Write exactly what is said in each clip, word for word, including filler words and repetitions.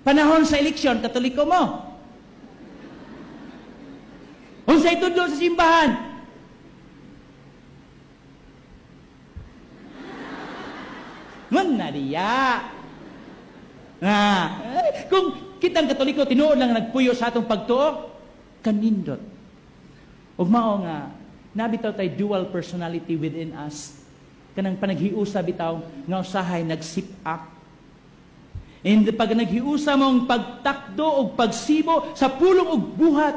Panahon sa eleksyon, katoliko mo. Unsay tudlo sa simbahan. Ngun na riya. Ah, kung kitang katoliko, tinuod lang nagpuyo sa atong pagtuo, kanindot. O mao nga, nabitaw tayo dual personality within us. Kanang panaghiusa bitaw, nga usahay nagsip up. And pag naghiusa mong pagtakdo o pagsibo sa pulong o buhat.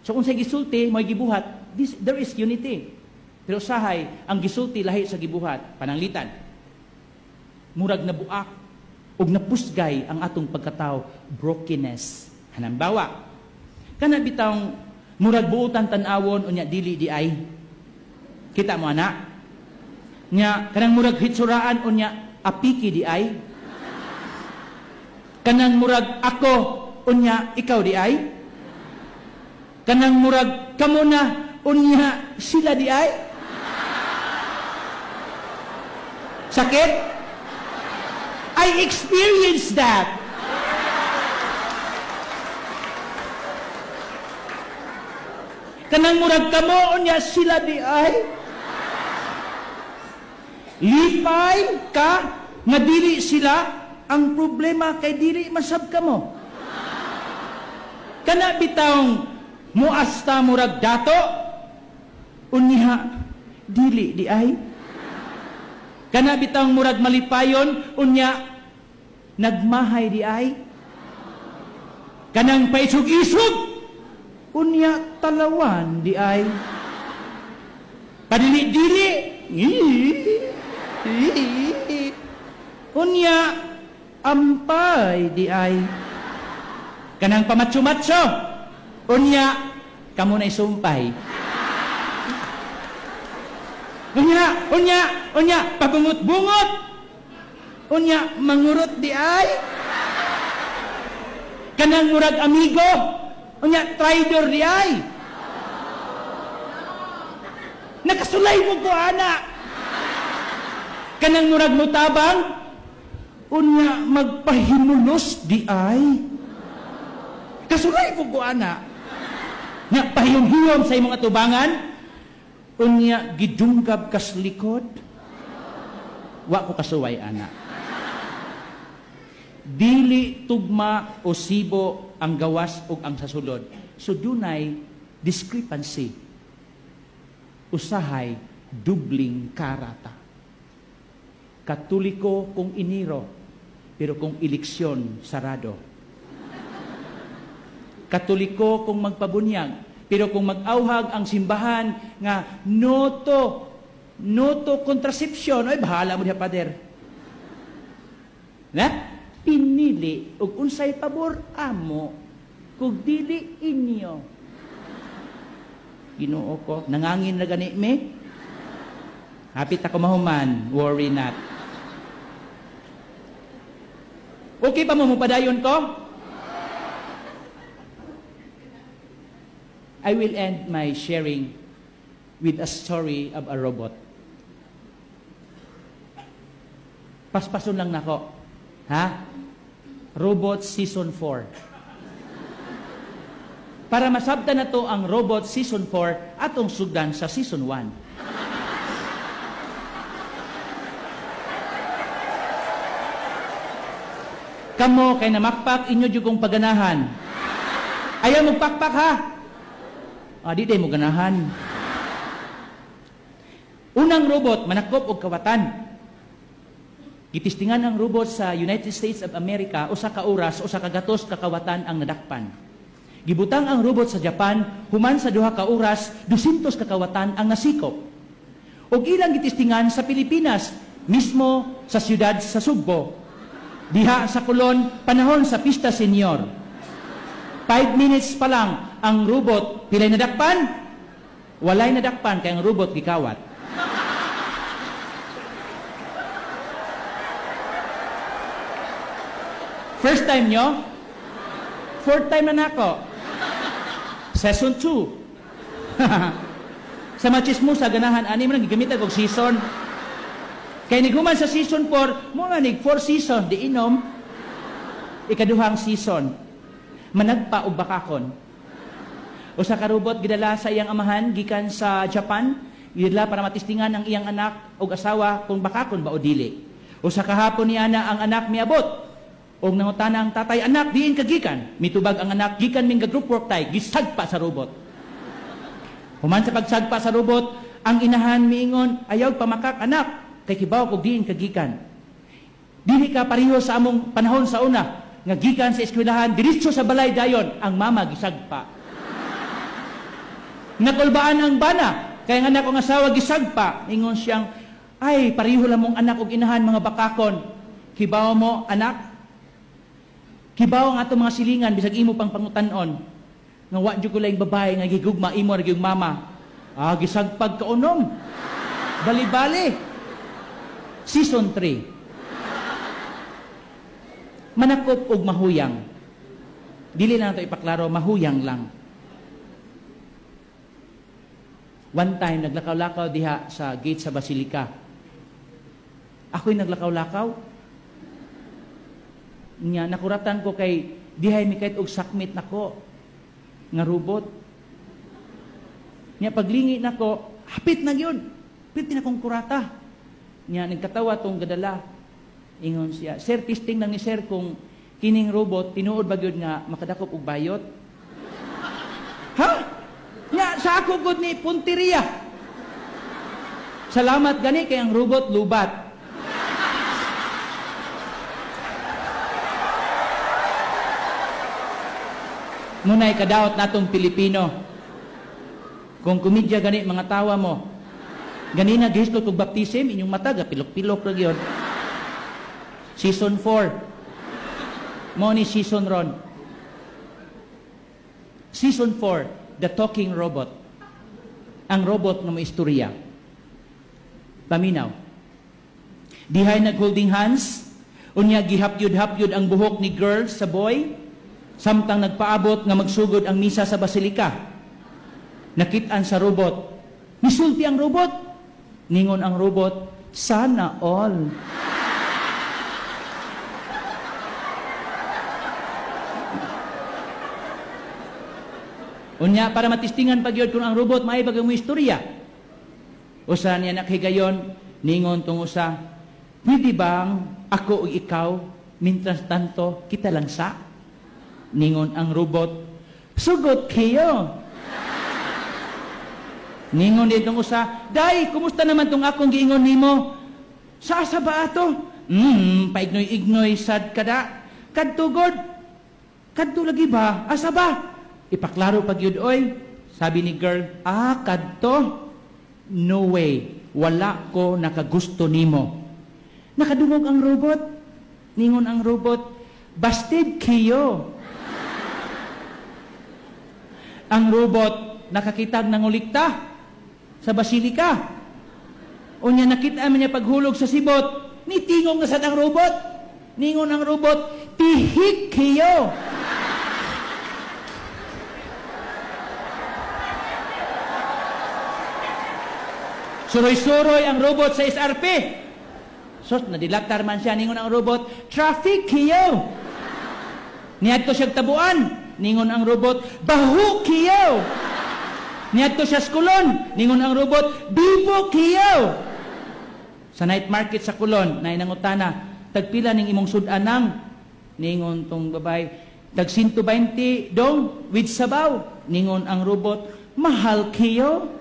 So kung sa gisulti, may gibuhat, this, there is unity. Pero usahay, ang gisulti lahi sa gibuhat, pananglitan. Murag na buak, o napusgay ang atong pagkatao, brokenness. Halimbawa, kanabitang murag buutan tanawon o nya dili di ay. Kita mo ana? Nya, kanang murag hitsuraan o nya apiki di ay. Kanang murag ako, unya, ikaw di ay? Kanang murag kamo na, unya, sila di ay? Sakit? I experienced that. Kanang murag kamo, unya, sila di ay? Lipay ka, nga dili sila? Ang problema kay diri masab ka mo. Kana bitawng muasta murag dato, unya dili di ay. Kana bitawng murag malipayon, unya nagmahay di ay. Kanang paisog-isog, unya talawan di ay. Padili-dili, unya ampay di ay. Kanang pamatsumatso, unya, kamo na isumpay. Unya, unya, unya, pabungot-bungot. Unya, mangurot di ay. Kanang murag amigo, unya, traidor di ay. Nakasulay mo ko, ana. Kanang murag mutabang, unya magpahimulos di ay. Kasulay ko ko ana. Nga pahiyom-hiyom sa imong atubangan, unya gidunggab kas likod. Wa ko kasuway ana. Dili tugma o sibo ang gawas ug ang sasulod. So dunay discrepancy. Usahay dubling karata. Katoliko kung iniro, pero kung eleksyon, sarado. Katoliko kung magpabunyag, pero kung mag-auhag ang simbahan nga noto, noto contraception, ay bahala mo niya, Pader. Na? Pinili, ug unsay pabor amo, kung dili inyo. Ginoo ko, nangangin na gani me? Hapit ako mahuman, worry not. Okay pa mo, mupadayon ko? I will end my sharing with a story of a robot. Paspason lang nako. Ha? Robot Season four. Para masabta na to ang Robot Season four atong sugdan sa Season one. Kamo kay namakpak inyo jugong paganahan. Ayaw magpakpak ha. Ah, di day mo ganahan. Unang robot manakop og kawatan. Gitistingan ang robot sa United States of America usa ka oras usa ka gatos ka kawatan ang nadakpan. Gibutang ang robot sa Japan human sa duha ka oras two hundred ka kawatan ang nasikop. Og ilang gitistingan sa Pilipinas mismo sa siyudad sa Cebu. Diha sa Kulon, panahon sa Pista Senior. Five minutes pa lang, ang robot, pilay nadakpan? Walay nadakpan, kaya ang robot gikawat. First time nyo? Fourth time na nako. Season two. Sa machismusa, ganahan, ani mo nang gigamitan kong season. Kaya niguman sa season four, mga nig four season, di inom. Ikaduhang season, managpa o bakakon. O sa karubot, gidala sa iyang amahan, gikan sa Japan, gidala para matistingan ang iyang anak o asawa kung bakakon ba o dili. O sa kahapon niya na ang anak miabot, o nangutana ang tatay, anak, diin kagikan. Mitubag ang anak, gikan ming group work tay, gisagpa sa robot. Human sa pagsagpa sa robot, ang inahan miingon, ayaw pamakak, anak, kay kibaw kog diin kagikan. Dili ka pareho sa among panahon sa una, nga gikan sa eskwelahan, diretso sa balay dayon, ang mama gisagpa. Nakulbaan ang bana, kaya nga anak o asawa gisagpa. Ingon siyang, ay, pareho lang mong anak o inahan, mga bakakon. Kibaw mo, anak? Kibaw ang atong mga silingan, bisag imo pang pangutanon. Nga wadyo ko lang babae, nga gigugma, imo, nga gigugma mama. Ah, gisagpag kaunom. Bali-bali. Season three. Manakop og mahuyang. Dili na ito ipaklaro, mahuyang lang. One time, naglakaw-lakaw diha sa gate sa Basilica. Ako'y naglakaw-lakaw. Nga, nakuratan ko kay dihay mikait og sakmit nako nga robot. Nga, paglingi nako, hapit na yun. Hapit na akong kurata. Nga, nagkatawa tong gadala. Ingon siya, sir, testing lang ni sir kung kining robot, tinuod ba yun nga makadakop og bayot? Ha? Nga, sa ako god ni punteriya. Salamat gani kay ang robot lubat. Muna'y kadaot natong Pilipino. Kung komedya gani mga tawa mo, ganina gihislot og baptism, inyong mata gapilok-pilok ra gyud. Season four. Money season ron. Season four, the talking robot. Ang robot ng may istorya. Paminaw. Dihay nag-holding hands, unya gihapyod-hapyod ang buhok ni girl sa boy, samtang nagpaabot nga magsugod ang misa sa basilika. Nakitaan sa robot. Misulti ang robot. Ningon ang robot, sana all. Unya, para matistingan pagyod kung ang robot may bagay mo istorya. O sa niya nakigayon, ningon tungo sa, pwede bang ako o ikaw, mintras tanto, kita lang sa? Ningon ang robot, sugot kayo. Ningon din tungo sa, day, kumusta naman itong akong giingon ni mo? Sasa ba ato? Hmm, paignoy-ignoy, sad kada. Kadtugod? Kadto lagi ba? Asa ba? Ipaklaro pag yun, oy, sabi ni girl, ah, kadto? No way, wala ko nakagusto nimo. Nakadungog ang robot. Ningon ang robot, bastid kayo. Ang robot, nakakitag ng ulikta sa basilika. O niya, nakita niya paghulog sa sibot, nitingong na sad ang robot. Ningon ang robot, tihik kayo. Suroy-suroy ang robot sa S R P. Sos, nadilaktar man siya. Ningon ang robot, traffic kiyo. Niyad to siyang tabuan. Ningon ang robot, bahu kiyo. Niyad to siya sa kulon. Ningon ang robot, bibo kiyo. Sa night market sa kulon, nainangutana, tagpila ning imong sudanang. Ningon tong babay, tag one twenty dong with sabaw. Ningon ang robot, mahal kiyo.